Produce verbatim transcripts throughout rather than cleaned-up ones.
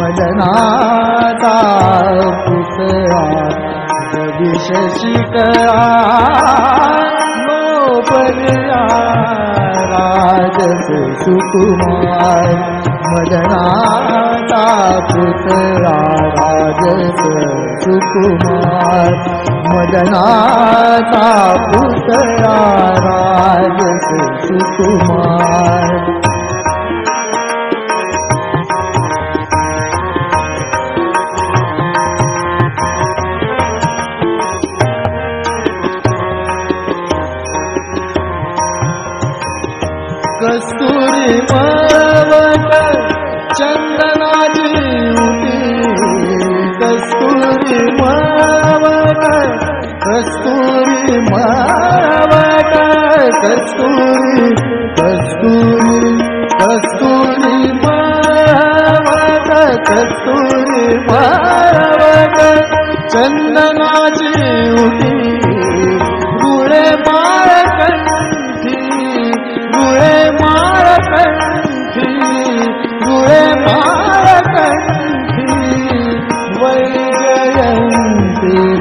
मदनाचा पुतळा रविशशिकरा मोपरिया राजस सुकुमार मदनाचा पुतळा राजस सुकुमार मदनाचा पुतळा राजस सुकुमार कस्तूरी मावत चंदनाची उटी कस्तूरी मावत कस्तूरी मावत कस्तूरी कस्तूरी कस्तूरी मावत कस्तूरी मावत चंदनाची उटी गुळे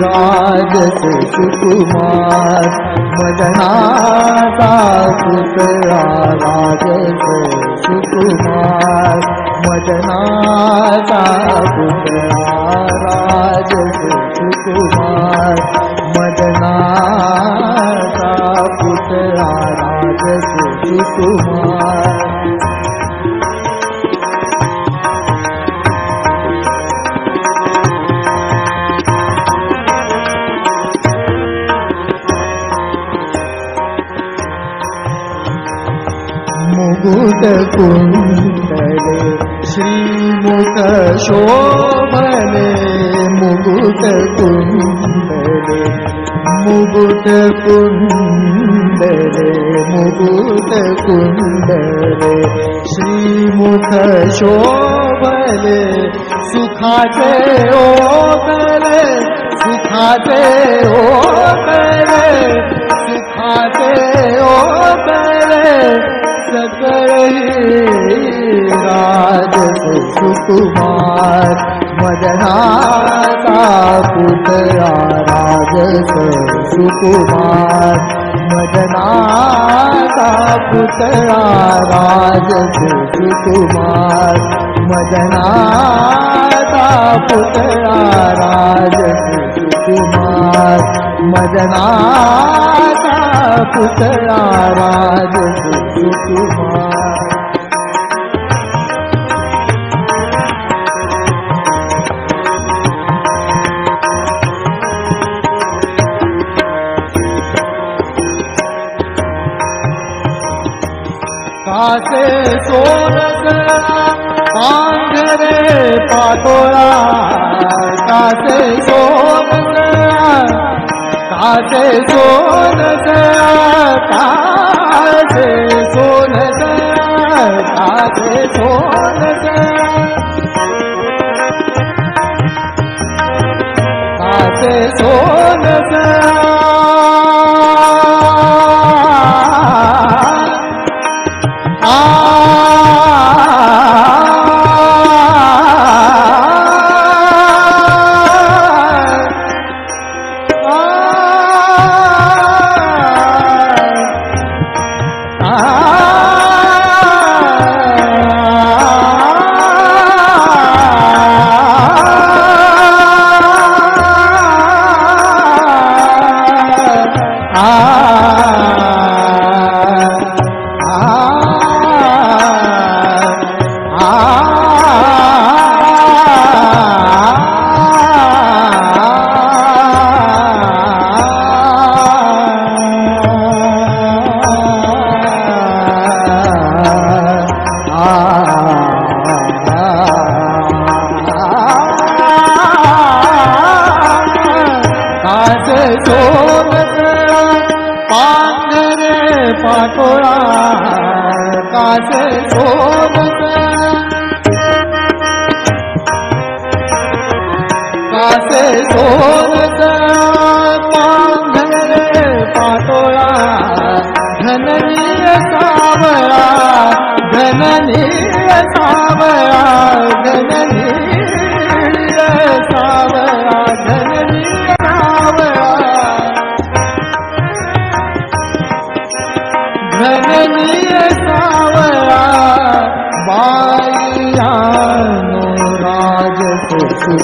राजस सुकुमार मदनाचा पुतळा राजस सुकुमार मदनाचा पुतळा राजस सुकुमार मदनाचा पुतळा राजस सुकुमार मुकुट कुंडले श्रीमुख शोभने मुकुट कुंडले मुकुट कुंडले मुकुट कुंडले श्रीमुख शोभने सुखाचे ओतले सुखाचे ओतले सुखाचे ओतले राजस सुकुमार मदनाचा पुतळा राजस सुकुमार मदनाचा पुतळा राजस सुकुमार मदनाचा पुतळा राजस सुकुमार मदनाचा पुतळा राजस सुकुमार कासे सोनसरा पांघरे पाटोळा कासे सोनसरा कासे सोनसरा कासे सोनसरा कासे सोनसरा कासे सोनसरा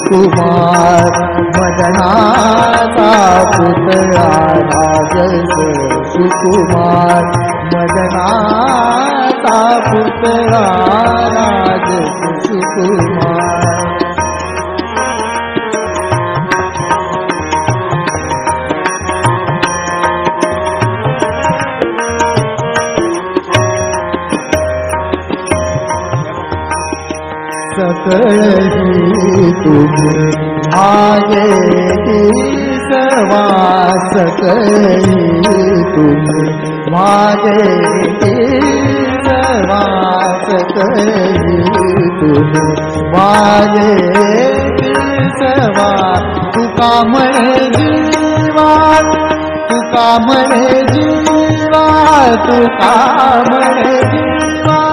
कुमार बदना पुतरा राजय से सुकुमार बदना पुतरा राज सुकुमार सकल तुम्हें आगे की सवास कही तुम्हें मागे की सवास कही तुम्हें मागे की सवास तू काम है जीवा तू काम है जीवा तू काम है जीवा तू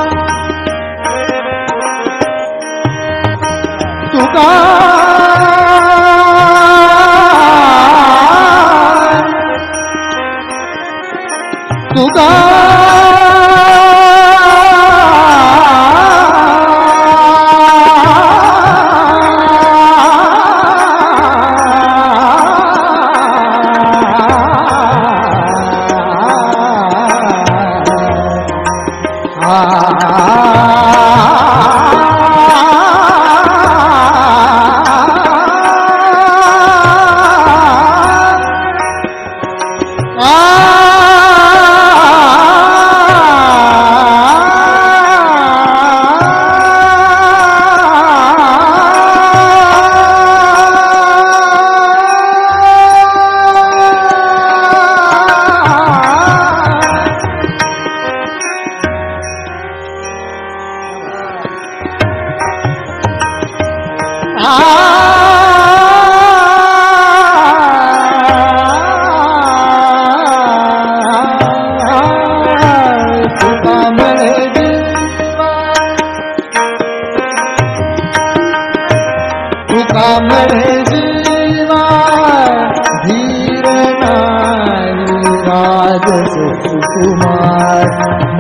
सुकुमार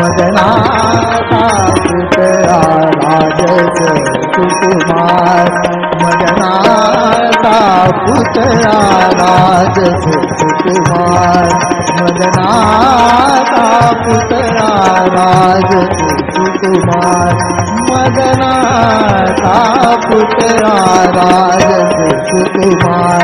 मदना का पुतला राज से सुकुमार मदना का पुतला राज से सुकुमार मदना का पुतला राज से सुकुमार मदना का पुतला राज से सुकुमार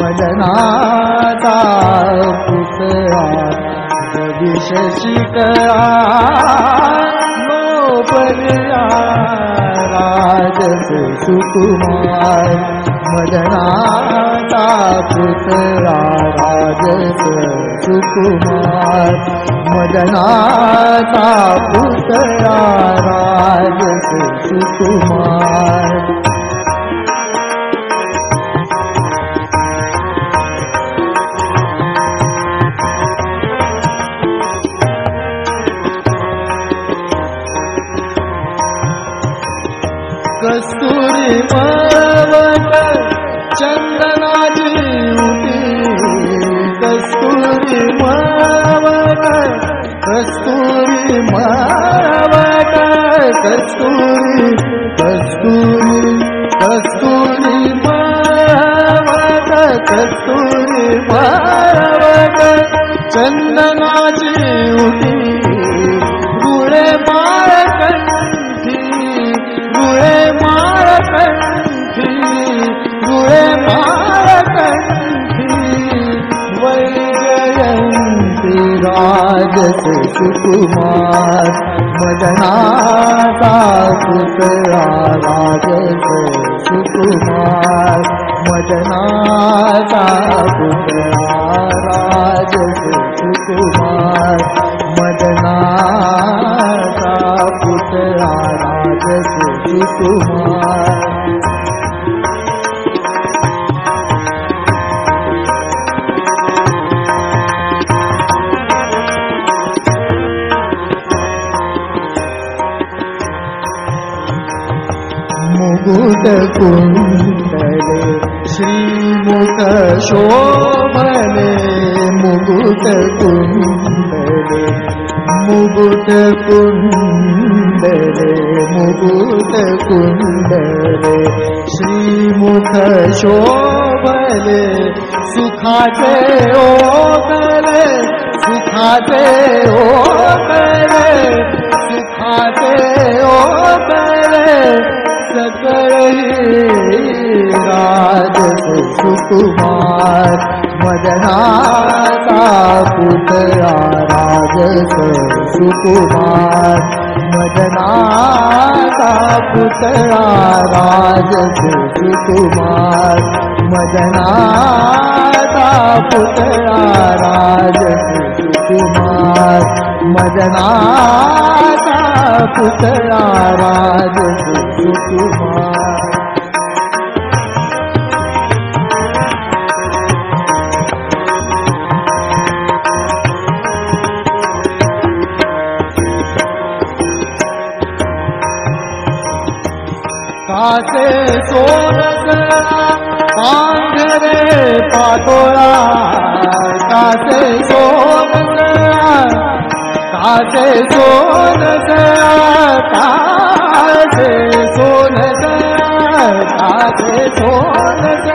मदना का पुतला रवि शशिकला नोपरिया राज से सुकुमार मदना का पुतला राज से सुकुमार मदना का पुतला राज से सुकुमार कस्तूरी मावन चंदनाजी कस्तूरी मावन कस्तूरी मावन कस्तूरी कस्तूरी कस्तूरी मावन कस्तूरी मावन चंदनाजी सुकुमार मदना पुतरा राज सुकुमार मदना पुतरा राज सुकुमार मदना पुतरा राज सुकुमार मुकुट कुंडले श्री मुख शोभने मुकुट कुंडले मुकुट कुंडले मुकुट कुंडले श्री मुख शोभने सुखाचे ओतले सुखाचे ओतले सुखाचे ओतले सकल राज सुकुमार मदना पुतरा राज सुकुमार मदना पुतरा राज सुकुमार मदना पुतरा राज सुकुमार मदना पुतरा राज सुकुमार कासे सोनसरा पांघरे पाटोळा कासे सोनसरा कासे सोनसरा कासे सोनसरा कासे सोनसरा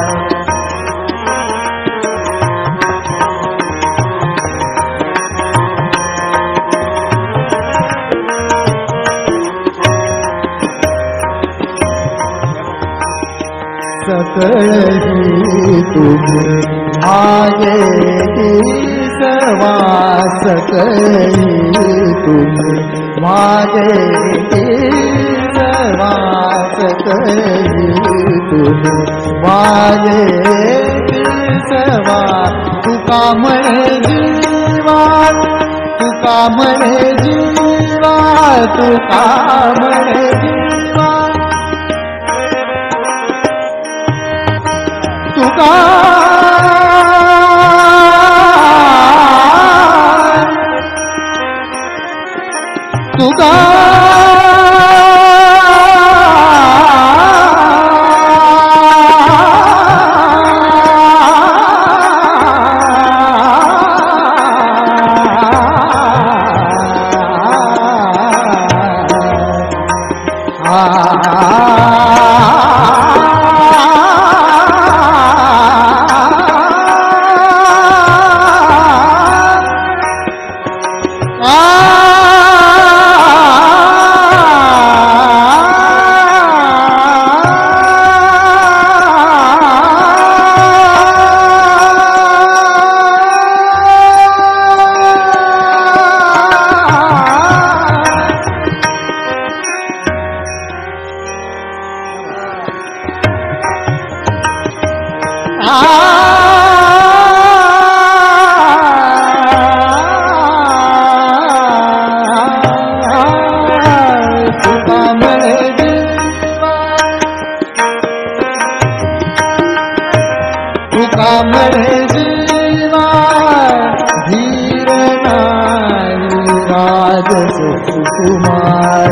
सकही तुम आगे सवा सकही तुम मागे सवा सकही तुम मागे सवा तू काम जीवा तू काम जीवा तू काम जीवा सुकुमार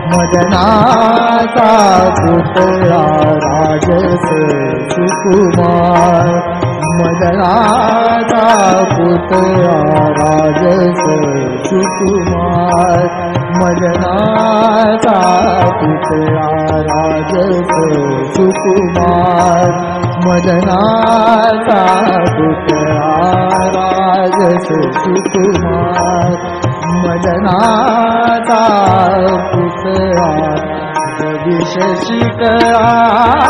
मदना का पुतला राजस सुकुमार मदना का पुतला राजस सुकुमार मदना का पुतला राजस सुकुमार मदना का पुतला राजस सुकुमार मदना का पुतला रवि शशिकला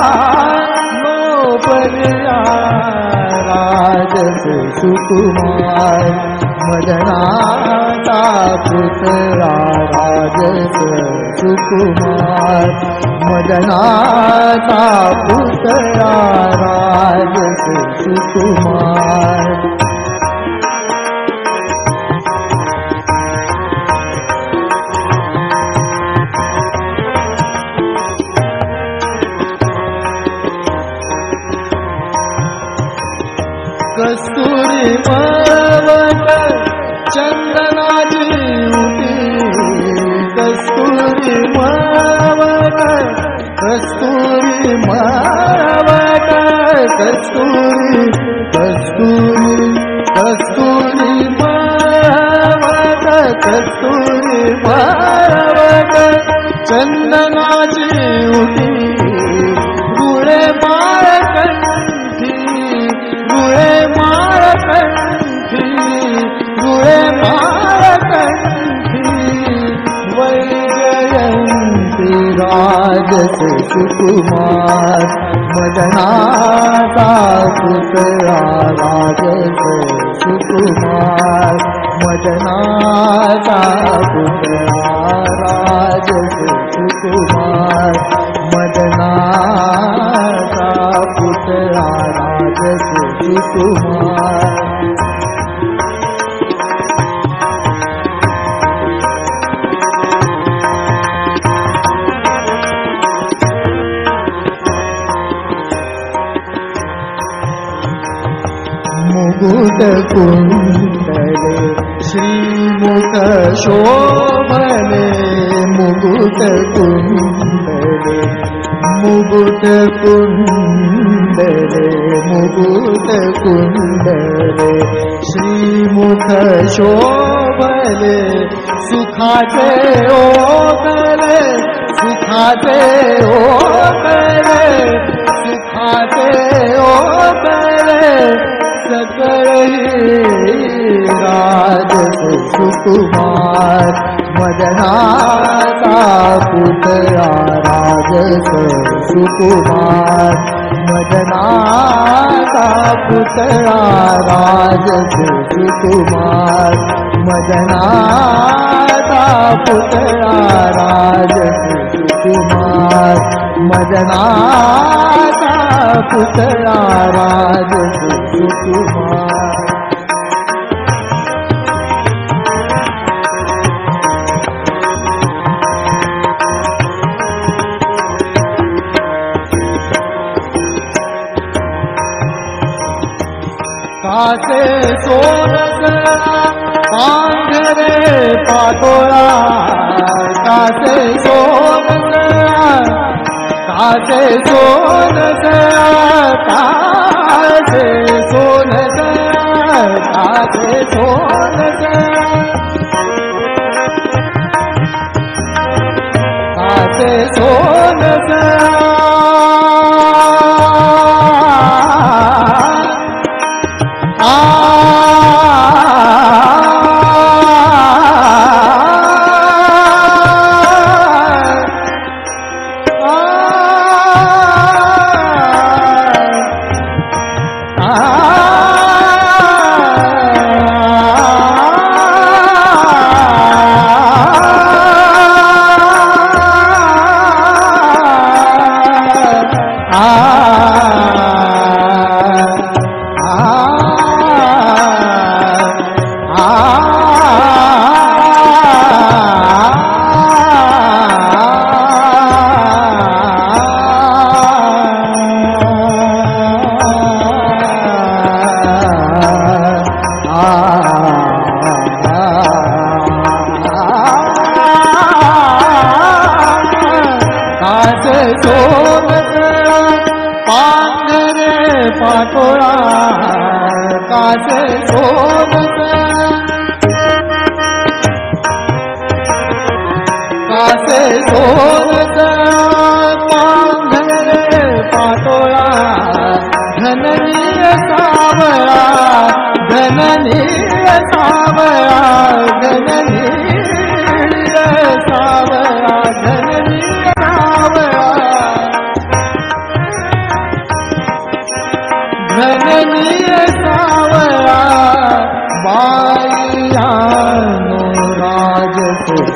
राजस सुकुमार मदना का पुतला राजस सुकुमार मदना का पुतला राजस सुकुमार कस्तूरी मावत चंदनाजी उठी कस्तूरी मावत कस्तूरी मावत कस्तूरी कस्तूरी कस्तूरी मावत कस्तूरी मावत चंदनाजी उठी गुड़े राज शिवकुमार मदनाता पुतरा राजस शिवकुमार मदनाता पुतरा राजस शिवकुमार मदनाता पुतरा राजस शिवकुमार मुकुट कुंडले श्री मुख शोभने मुकुट कुंडले मुकुट कुंडले मुकुट कुंडले श्री मुख शोभने सुखाते ओतले सुखाते ओतले सुखाते ओतले राज शिवकुमार मदनाता पुतरा राज शिवकुमार मदनाता पुतरा राज शिवकुमार मदनाता पुतरा राज शिवकुमार मदनाता पुतरा राज शिवकुमार कासे सोनसरा पांघरे पाटोरा कासे सोनसरा कासे सोनसरा कासे सोनसरा कासे सोनसरा कासे सोनसरा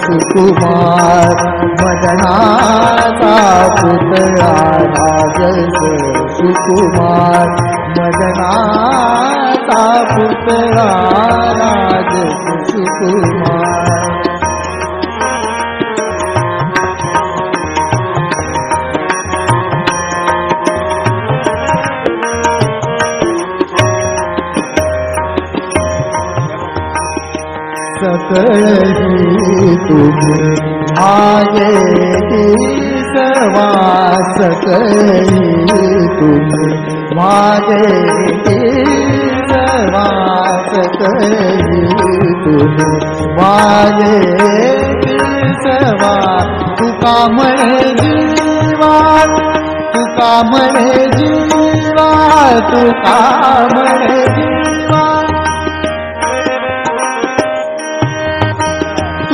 शिवकुमार मदनाता पुतरा राज शिवकुमार मदनाता पुतरा राज शिवकुमार सकल तुम्हें आगे की सवा सकल तुम्हें मागे की सवा सकल तुम्हें मागे की सवा तू काम है जीवा तू काम है जीवा तू काम है जीवा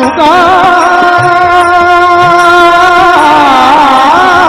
Tukar